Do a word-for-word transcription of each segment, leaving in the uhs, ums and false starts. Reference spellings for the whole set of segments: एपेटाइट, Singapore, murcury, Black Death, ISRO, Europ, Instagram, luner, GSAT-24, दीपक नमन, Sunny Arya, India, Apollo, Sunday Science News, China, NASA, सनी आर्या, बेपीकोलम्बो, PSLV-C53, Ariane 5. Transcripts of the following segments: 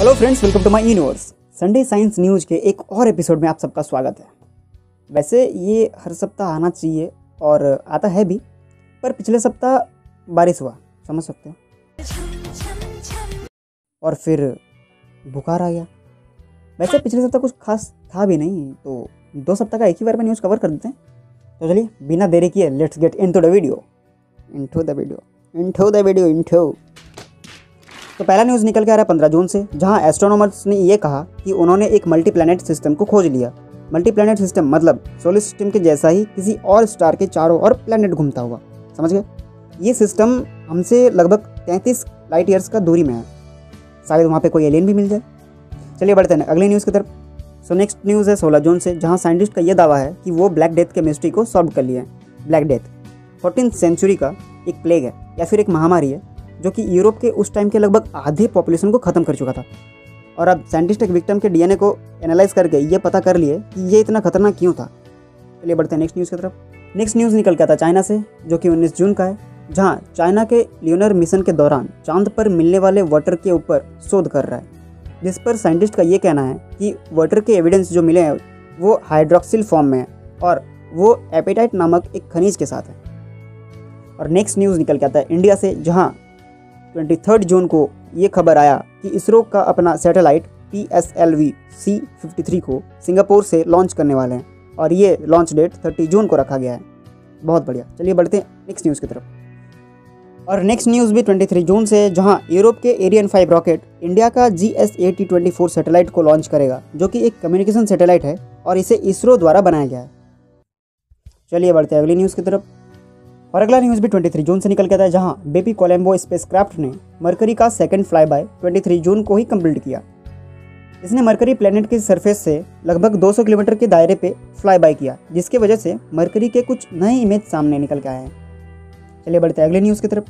Hello friends, welcome to my universe. Sunday science news के एक और एपिसोड में आप सबका स्वागत है। वैसे ये हर सप्ताह आना चाहिए और आता है भी, पर पिछले सप्ताह बारिश हुआ, समझ सकते हो, और फिर बुखार आ गया। वैसे पिछले सप्ताह कुछ खास था भी नहीं, तो दो सप्ताह का एक ही बार में न्यूज़ कवर कर देते हैं। तो चलिए बिना देरी किए let's get into the video into the video into the video into तो पहला न्यूज़ निकल के आ रहा है पंद्रह जून से, जहां एस्ट्रोनॉमर्स ने यह कहा कि उन्होंने एक मल्टी प्लैनेट सिस्टम को खोज लिया। मल्टी प्लैनेट सिस्टम मतलब सोलर सिस्टम के जैसा ही किसी और स्टार के चारों ओर प्लैनेट घूमता हुआ, समझ गए। ये सिस्टम हमसे लगभग तैंतीस लाइट ईयर्स का दूरी में है। शायद वहाँ पे कोई एलियन भी मिल जाए। चलिए बढ़ते हैं अगली न्यूज़ की तरफ। सो नेक्स्ट न्यूज़ है सोलह जून से, जहाँ साइंटिस्ट का यह दावा है कि वो ब्लैक डेथ के मिस्ट्री को सॉल्व कर लिए हैं। ब्लैक डेथ फोर्टीन सेंचुरी का एक प्लेग है या फिर एक महामारी है, जो कि यूरोप के उस टाइम के लगभग आधे पॉपुलेशन को ख़त्म कर चुका था। और अब साइंटिस्ट एक विक्टिम के डीएनए को एनालाइज करके ये पता कर लिए कि ये इतना खतरनाक क्यों था। चलिए बढ़ते हैं नेक्स्ट न्यूज़ की तरफ। नेक्स्ट न्यूज़ निकल के आता चाइना से, जो कि उन्नीस जून का है, जहाँ चाइना के ल्यूनर मिशन के दौरान चांद पर मिलने वाले वाटर के ऊपर शोध कर रहा है, जिस पर साइंटिस्ट का ये कहना है कि वाटर के एविडेंस जो मिले हैं वो हाइड्रोक्सिल फॉर्म में है और वो एपेटाइट नामक एक खनिज के साथ है। और नेक्स्ट न्यूज़ निकल के आता है इंडिया से, जहाँ तेईस जून को ये खबर आया कि इसरो का अपना satellite P S L V C fifty three को सिंगापुर से लॉन्च करने वाले हैं और ये लॉन्च डेट तीस जून को रखा गया है। बहुत बढ़िया। चलिए बढ़ते हैं नेक्स्ट न्यूज़ की तरफ। और नेक्स्ट न्यूज़ भी तेईस जून से, जहां यूरोप के एरियन फाइव रॉकेट इंडिया का G S A T twenty four satellite को लॉन्च करेगा, जो कि एक कम्युनिकेशन सैटेलाइट है और इसे इसरो द्वारा बनाया गया है। चलिए बढ़ते हैं अगली न्यूज़ की तरफ। और अगला न्यूज़ भी तेईस जून से निकल के आता है, जहाँ बेपीकोलम्बो स्पेसक्राफ्ट ने मरकरी का सेकंड फ्लाई बाय तेईस जून को ही कंप्लीट किया। इसने मरकरी प्लेनेट की सरफेस से लगभग दो सौ किलोमीटर के दायरे पे फ्लाई बाय किया, जिसकी वजह से मरकरी के कुछ नए इमेज सामने निकल के आए हैं। चलिए बढ़ते हैं अगले न्यूज़ की तरफ।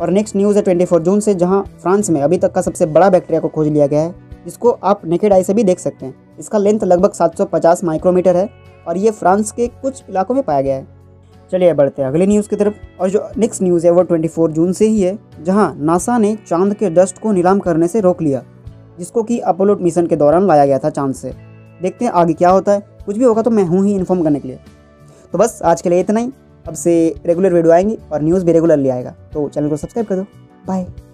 और नेक्स्ट न्यूज़ है चौबीस जून से, जहाँ फ्रांस में अभी तक का सबसे बड़ा बैक्टीरिया को खोज लिया गया है, जिसको आप नेकेड आई से भी देख सकते हैं। इसका लेंथ लगभग सात सौ पचास माइक्रोमीटर है और ये फ्रांस के कुछ इलाकों में पाया गया है। चलिए बढ़ते हैं अगले न्यूज़ की तरफ। और जो नेक्स्ट न्यूज़ है वो चौबीस जून से ही है, जहां नासा ने चांद के डस्ट को नीलाम करने से रोक लिया, जिसको कि अपोलो मिशन के दौरान लाया गया था चांद से। देखते हैं आगे क्या होता है। कुछ भी होगा तो मैं हूं ही इन्फॉर्म करने के लिए। तो बस आज के लिए इतना ही। अब से रेगुलर वीडियो आएंगी और न्यूज़ भी रेगुलरली आएगा, तो चैनल को सब्सक्राइब कर दो। बाय।